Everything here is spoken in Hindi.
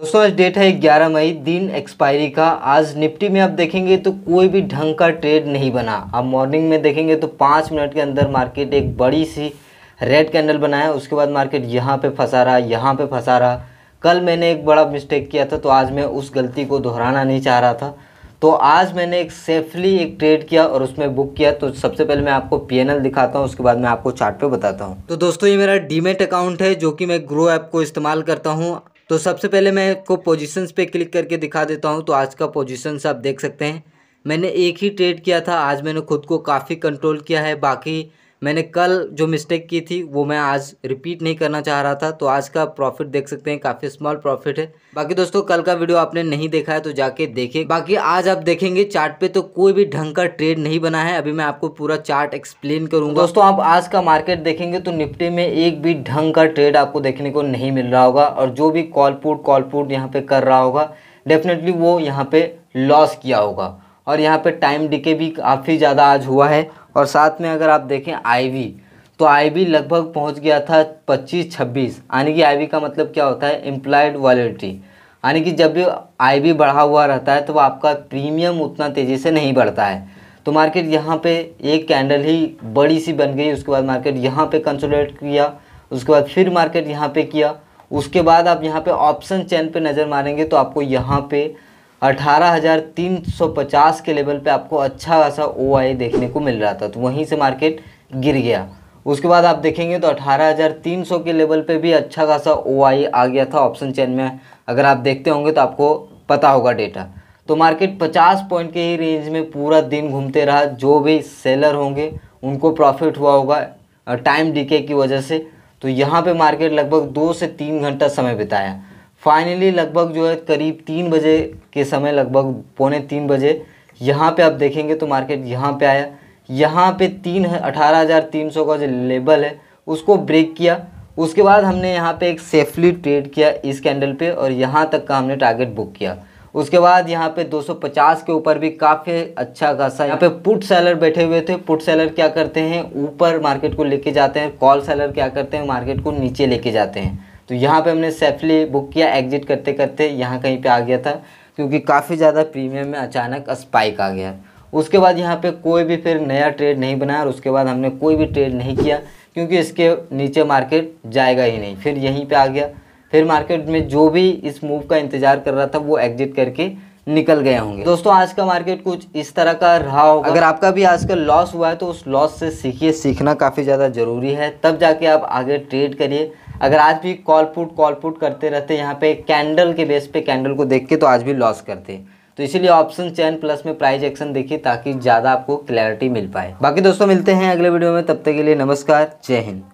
दोस्तों आज डेट है 11 मई, दिन एक्सपायरी का। आज निफ्टी में आप देखेंगे तो कोई भी ढंग का ट्रेड नहीं बना। आप मॉर्निंग में देखेंगे तो 5 मिनट के अंदर मार्केट एक बड़ी सी रेड कैंडल बनाया, उसके बाद मार्केट यहाँ पे फंसा रहा, यहाँ पे फंसा रहा। कल मैंने एक बड़ा मिस्टेक किया था, तो आज मैं उस गलती को दोहराना नहीं चाह रहा था, तो आज मैंने एक सेफली एक ट्रेड किया और उसमें बुक किया। तो सबसे पहले मैं आपको P&L दिखाता हूँ, उसके बाद मैं आपको चार्ट पे बताता हूँ। तो दोस्तों ये मेरा डीमेट अकाउंट है जो कि मैं ग्रो ऐप को इस्तेमाल करता हूँ। तो सबसे पहले मैं आपको पोजीशंस पे क्लिक करके दिखा देता हूँ। तो आज का पोजीशंस आप देख सकते हैं, मैंने एक ही ट्रेड किया था। आज मैंने खुद को काफ़ी कंट्रोल किया है, बाकी मैंने कल जो मिस्टेक की थी वो मैं आज रिपीट नहीं करना चाह रहा था। तो आज का प्रॉफिट देख सकते हैं, काफ़ी स्मॉल प्रॉफिट है। बाकी दोस्तों कल का वीडियो आपने नहीं देखा है तो जाके देखिए। बाकी आज आप देखेंगे चार्ट पे तो कोई भी ढंग का ट्रेड नहीं बना है। अभी मैं आपको पूरा चार्ट एक्सप्लेन करूंगा। दोस्तों आप आज का मार्केट देखेंगे तो निफ्टी में एक भी ढंग का ट्रेड आपको देखने को नहीं मिल रहा होगा, और जो भी कॉल पुट यहाँ पे कर रहा होगा डेफिनेटली वो यहाँ पे लॉस किया होगा। और यहाँ पे टाइम डिके भी काफ़ी ज़्यादा आज हुआ है। और साथ में अगर आप देखें आईवी, तो आईवी लगभग पहुँच गया था 25-26, यानी कि आईवी का मतलब क्या होता है, इम्प्लाइड वॉलेटिलिटी, यानी कि जब भी आईवी बढ़ा हुआ रहता है तो आपका प्रीमियम उतना तेज़ी से नहीं बढ़ता है। तो मार्केट यहाँ पे एक कैंडल ही बड़ी सी बन गई, उसके बाद मार्केट यहाँ पर कंसोलिडेट किया, उसके बाद फिर मार्केट यहाँ पर किया। उसके बाद आप यहाँ पर ऑप्शन चैन पर नज़र मारेंगे तो आपको यहाँ पर 18,350 के लेवल पे आपको अच्छा खासा OI देखने को मिल रहा था, तो वहीं से मार्केट गिर गया। उसके बाद आप देखेंगे तो 18,300 के लेवल पे भी अच्छा खासा OI आ गया था। ऑप्शन चेन में अगर आप देखते होंगे तो आपको पता होगा डेटा। तो मार्केट 50 पॉइंट के ही रेंज में पूरा दिन घूमते रहा। जो भी सेलर होंगे उनको प्रॉफिट हुआ होगा टाइम डिके की वजह से। तो यहाँ पर मार्केट लगभग 2 से 3 घंटा समय बिताया। फाइनली लगभग जो है करीब 3 बजे के समय, लगभग 2:45 बजे यहाँ पे आप देखेंगे तो मार्केट यहाँ पे आया। यहाँ पे 18,300 का जो लेवल है उसको ब्रेक किया। उसके बाद हमने यहाँ पे एक सेफली ट्रेड किया इस कैंडल पे, और यहाँ तक का हमने टारगेट बुक किया। उसके बाद यहाँ पे 250 के ऊपर भी काफ़ी अच्छा खासा यहाँ पे पुट सेलर बैठे हुए थे। पुट सेलर क्या करते हैं, ऊपर मार्केट को लेके जाते हैं, कॉल सेलर क्या करते हैं, मार्केट को नीचे लेके जाते हैं। तो यहाँ पे हमने सेफली बुक किया। एग्जिट करते करते यहाँ कहीं पे आ गया था, क्योंकि काफ़ी ज़्यादा प्रीमियम में अचानक स्पाइक आ गया। उसके बाद यहाँ पे कोई भी फिर नया ट्रेड नहीं बना, और उसके बाद हमने कोई भी ट्रेड नहीं किया, क्योंकि इसके नीचे मार्केट जाएगा ही नहीं। फिर यहीं पे आ गया, फिर मार्केट में जो भी इस मूव का इंतज़ार कर रहा था वो एग्जिट करके निकल गए होंगे। दोस्तों आज का मार्केट कुछ इस तरह का रहा होगा। अगर आपका भी आज का लॉस हुआ है तो उस लॉस से सीखिए, सीखना काफ़ी ज़्यादा ज़रूरी है, तब जाके आप आगे ट्रेड करिए। अगर आज भी कॉल पुट करते रहते यहाँ पे कैंडल के बेस पे, कैंडल को देख के, तो आज भी लॉस करते। तो इसीलिए ऑप्शन चैन प्लस में प्राइस एक्शन देखिए, ताकि ज़्यादा आपको क्लैरिटी मिल पाए। बाकी दोस्तों मिलते हैं अगले वीडियो में, तब तक के लिए नमस्कार, जय हिंद।